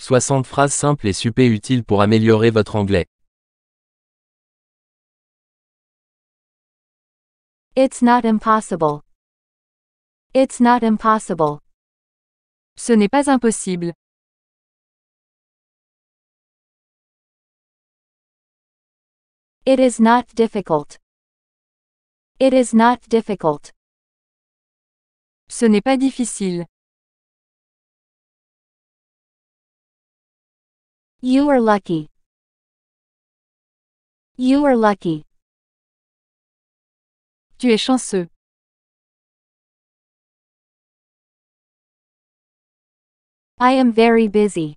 60 phrases simples et super utiles pour améliorer votre anglais. It's not impossible. It's not impossible. Ce n'est pas impossible. It is not difficult. It is not difficult. Ce n'est pas difficile. You are lucky. You are lucky. Tu es chanceux. I am very busy.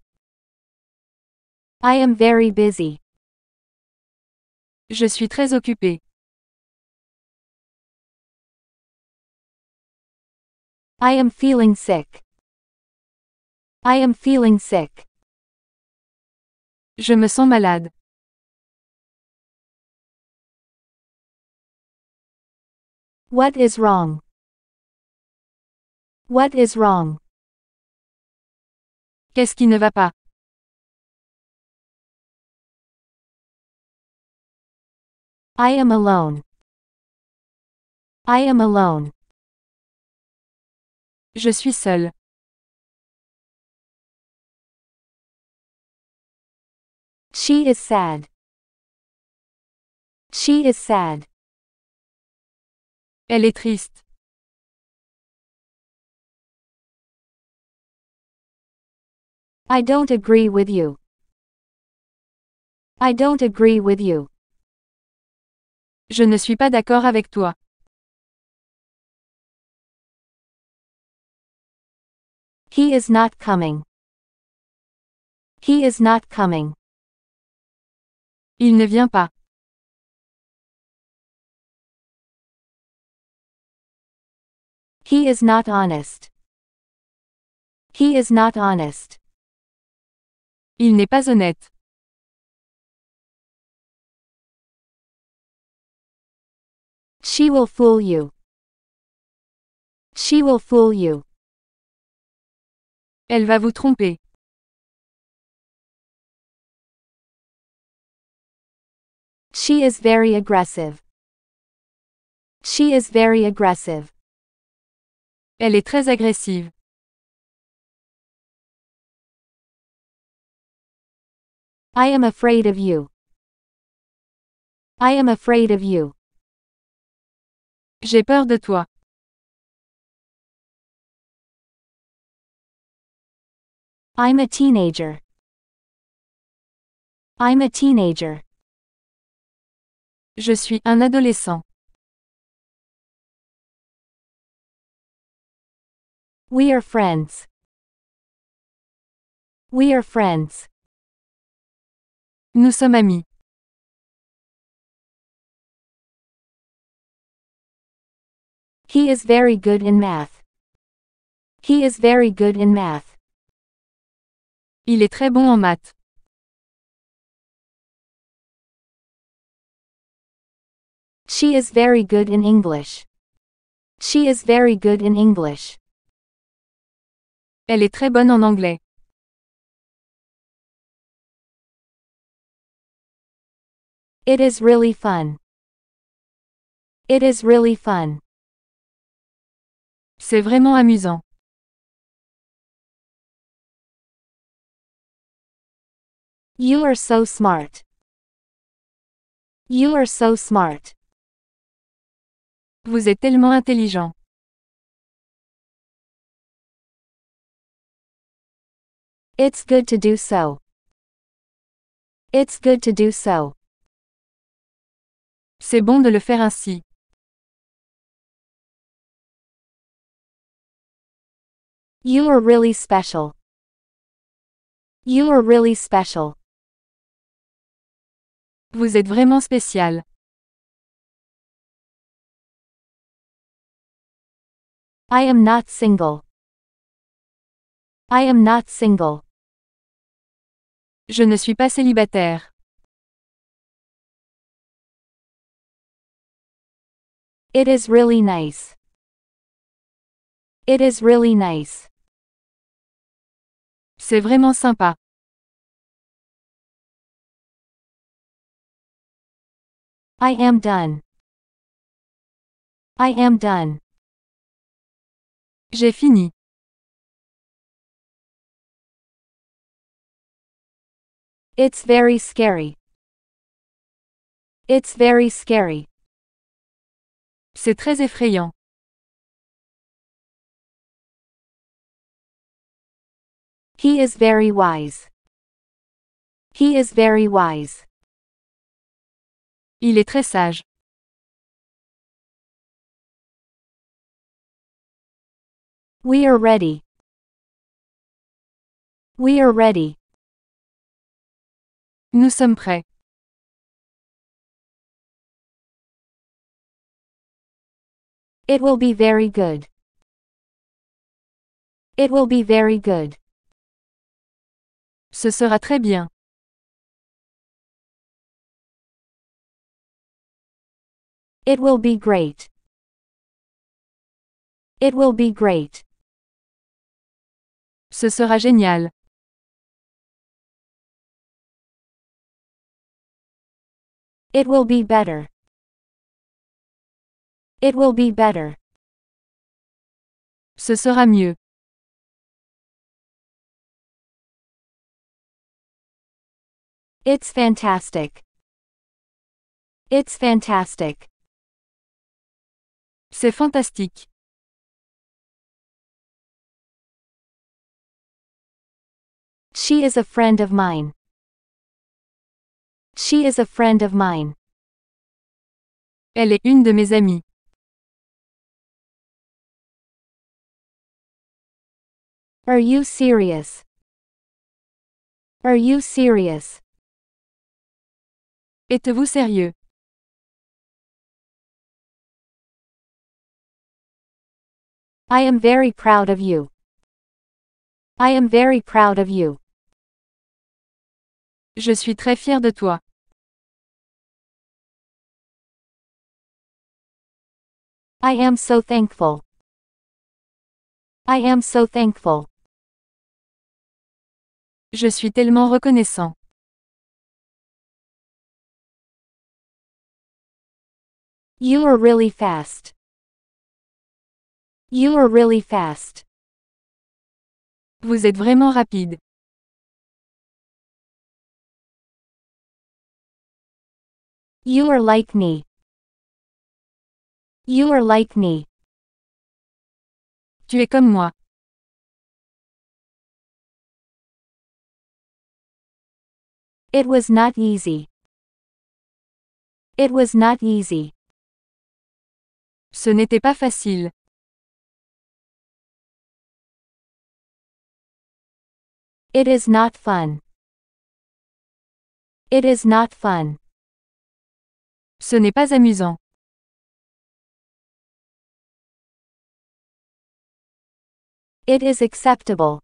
I am very busy. Je suis très occupé. I am feeling sick. I am feeling sick. Je me sens malade. What is wrong? What is wrong? Qu'est-ce qui ne va pas? I am alone. I am alone. Je suis seul. She is sad. She is sad. Elle est triste. I don't agree with you. I don't agree with you. Je ne suis pas d'accord avec toi. He is not coming. He is not coming. Il ne vient pas. He is not honest. He is not honest. Il n'est pas honnête. She will fool you. She will fool you. Elle va vous tromper. She is very aggressive. She is very aggressive. Elle est très agressive. I am afraid of you. I am afraid of you. J'ai peur de toi. I'm a teenager. I'm a teenager. Je suis un adolescent. We are friends. We are friends. Nous sommes amis. He is very good in math. He is very good in math. Il est très bon en maths. She is very good in English. She is very good in English. Elle est très bonne en anglais. It is really fun. It is really fun. C'est vraiment amusant. You are so smart. You are so smart. Vous êtes tellement intelligent. It's good to do so. It's good to do so. C'est bon de le faire ainsi. You are really special. You are really special. Vous êtes vraiment spécial. I am not single. I am not single. Je ne suis pas célibataire. It is really nice. It is really nice. C'est vraiment sympa. I am done. I am done. J'ai fini. It's very scary. It's very scary. C'est très effrayant. He is very wise. He is very wise. Il est très sage. We are ready. We are ready. Nous sommes prêts. It will be very good. It will be very good. Ce sera très bien. It will be great. It will be great. Ce sera génial. It will be better. It will be better. Ce sera mieux. It's fantastic. It's fantastic. C'est fantastique. She is a friend of mine. She is a friend of mine. Elle est une de mes amies. Are you serious? Are you serious? Êtes-vous sérieux? I am very proud of you. I am very proud of you. Je suis très fier de toi. I am so thankful. I am so thankful. Je suis tellement reconnaissant. You are really fast. You are really fast. Vous êtes vraiment rapide. You are like me. You are like me. Tu es comme moi. It was not easy. It was not easy. Ce n'était pas facile. It is not fun. It is not fun. Ce n'est pas amusant. It is acceptable.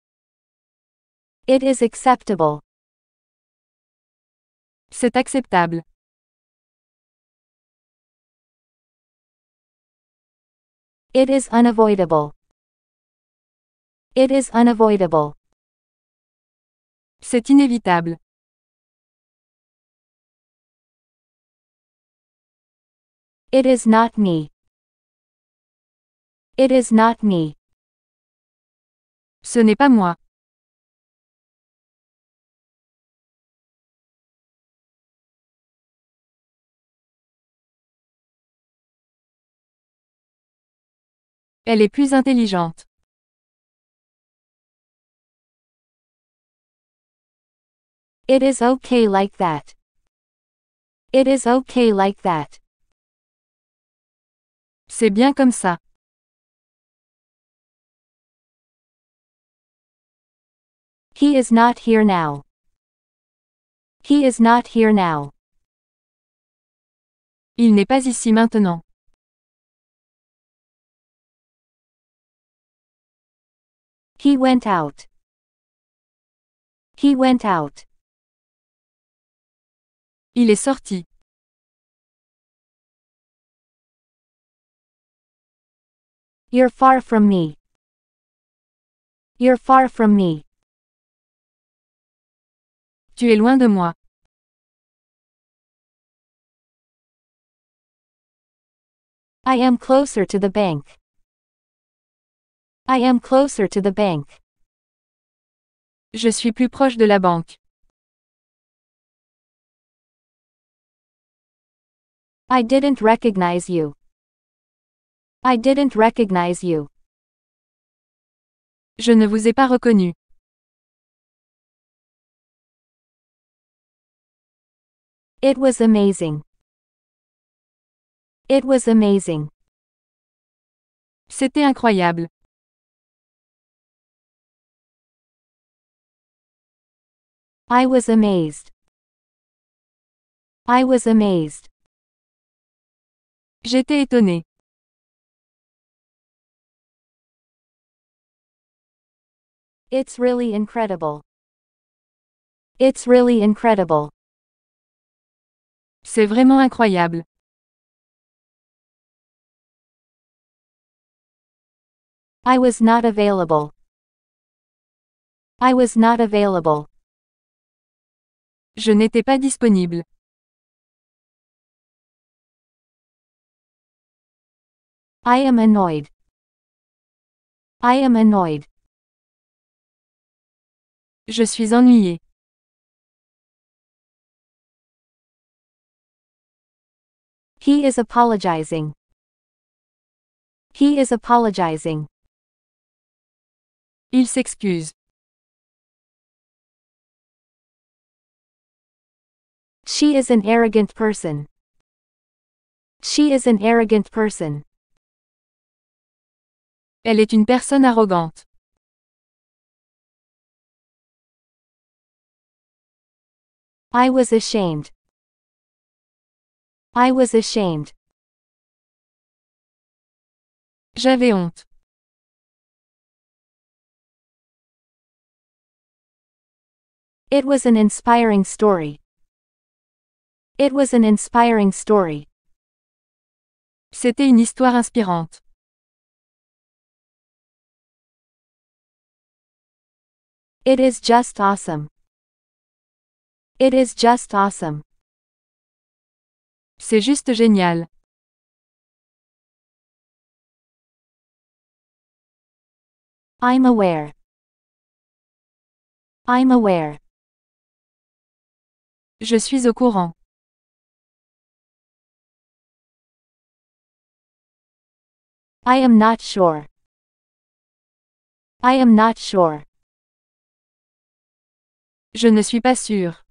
It is acceptable. C'est acceptable. It is unavoidable. It is unavoidable. C'est inévitable. It is not me. It is not me. Ce n'est pas moi. Elle est plus intelligente. It is okay like that. It is okay like that. C'est bien comme ça. He is not here now. He is not here now. Il n'est pas ici maintenant. He went out. He went out. Il est sorti. You're far from me. You're far from me. Tu es loin de moi. I am closer to the bank. I am closer to the bank. Je suis plus proche de la banque. I didn't recognize you. I didn't recognize you. Je ne vous ai pas reconnu. It was amazing. It was amazing. C'était incroyable. I was amazed. I was amazed. J'étais étonné. It's really incredible. It's really incredible. C'est vraiment incroyable. I was not available. I was not available. Je n'étais pas disponible. I am annoyed. I am annoyed. Je suis ennuyé. He is apologizing. He is apologizing. Il s'excuse. She is an arrogant person. She is an arrogant person. Elle est une personne arrogante. I was ashamed. I was ashamed. J'avais honte. It was an inspiring story. It was an inspiring story. C'était une histoire inspirante. It is just awesome. It is just awesome. C'est juste génial. I'm aware. I'm aware. Je suis au courant. I am not sure. I am not sure. Je ne suis pas sûr.